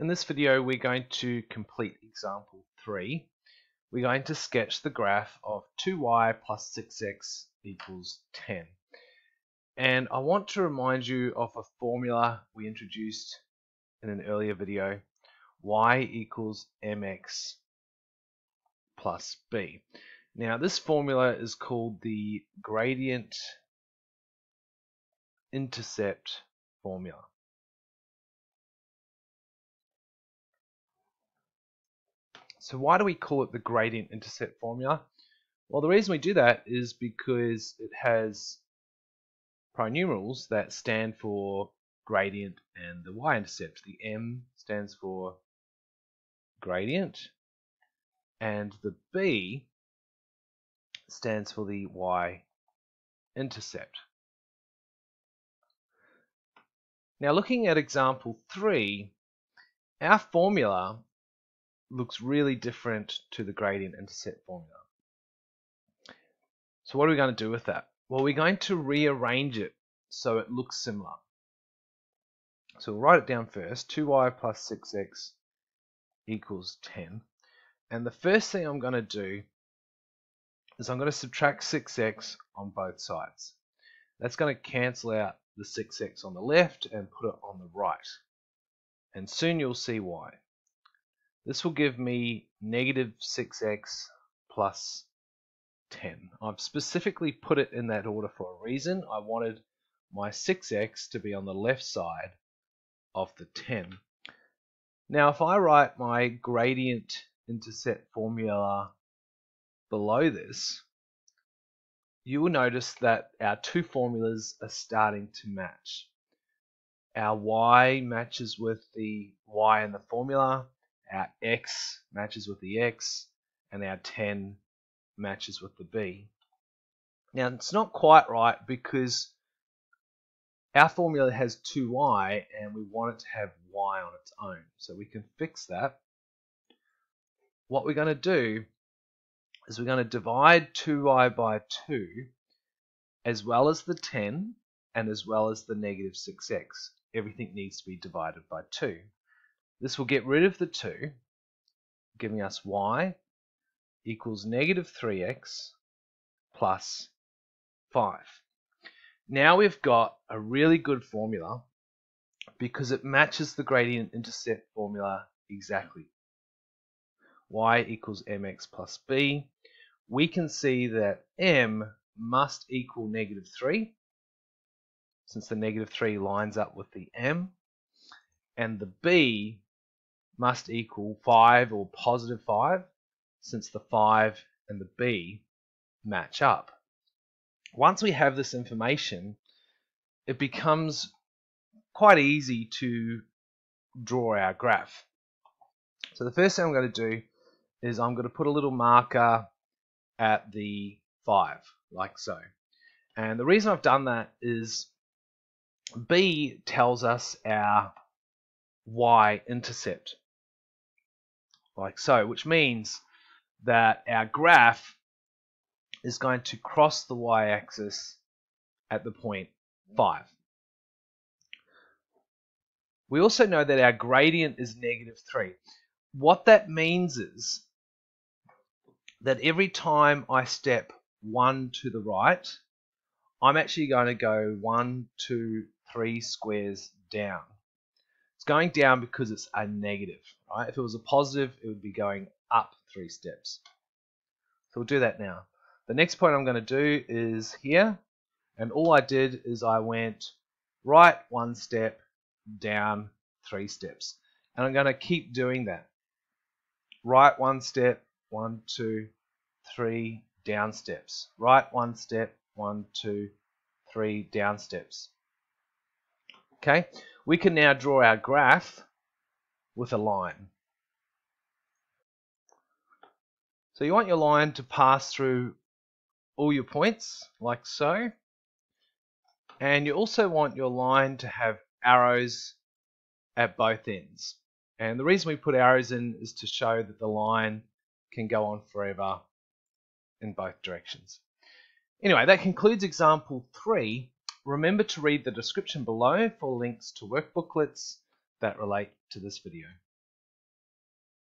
In this video we're going to complete example 3. We're going to sketch the graph of 2y plus 6x equals 10. And I want to remind you of a formula we introduced in an earlier video, y equals mx plus b. Now this formula is called the gradient intercept formula. So why do we call it the gradient intercept formula? Well, the reason we do that is because it has primumerals that stand for gradient and the y-intercept. The m stands for gradient and the b stands for the y-intercept. Now looking at example 3, our formula looks really different to the gradient intercept formula. So what are we going to do with that? Well, we're going to rearrange it so it looks similar. So we'll write it down first, 2y plus 6x equals 10. And the first thing I'm going to do is I'm going to subtract 6x on both sides. That's going to cancel out the 6x on the left and put it on the right. And soon you'll see why. This will give me negative 6x plus 10. I've specifically put it in that order for a reason. I wanted my 6x to be on the left side of the 10. Now if I write my gradient intercept formula below this, you will notice that our two formulas are starting to match. Our y matches with the y in the formula. Our x matches with the x, and our 10 matches with the b. Now it's not quite right because our formula has 2y and we want it to have y on its own. So we can fix that. What we're going to do is we're going to divide 2y by 2 as well as the 10 and as well as the negative 6x. Everything needs to be divided by 2. This will get rid of the 2, giving us y equals negative 3x plus 5. Now we've got a really good formula because it matches the gradient intercept formula exactly. Y equals mx plus b. We can see that m must equal negative 3 since the negative 3 lines up with the m, and the b must equal 5 or positive 5 since the 5 and the b match up. Once we have this information, it becomes quite easy to draw our graph. So the first thing I'm going to do is I'm going to put a little marker at the 5, like so. And the reason I've done that is b tells us our y-intercept, like so, which means that our graph is going to cross the y-axis at the point 5. We also know that our gradient is negative 3. What that means is that every time I step 1 to the right, I'm actually going to go 1, 2, 3 squares down. It's going down because it's a negative, right? If it was a positive, it would be going up 3 steps. So we'll do that now. The next point I'm going to do is here, and all I did is I went right 1 step, down 3 steps. And I'm going to keep doing that. Right 1 step, 1, 2, 3, down steps. Right 1 step, 1, 2, 3, down steps. Okay? We can now draw our graph with a line. So you want your line to pass through all your points, like so. And you also want your line to have arrows at both ends. And the reason we put arrows in is to show that the line can go on forever in both directions. Anyway, that concludes example 3. Remember to read the description below for links to workbooklets that relate to this video.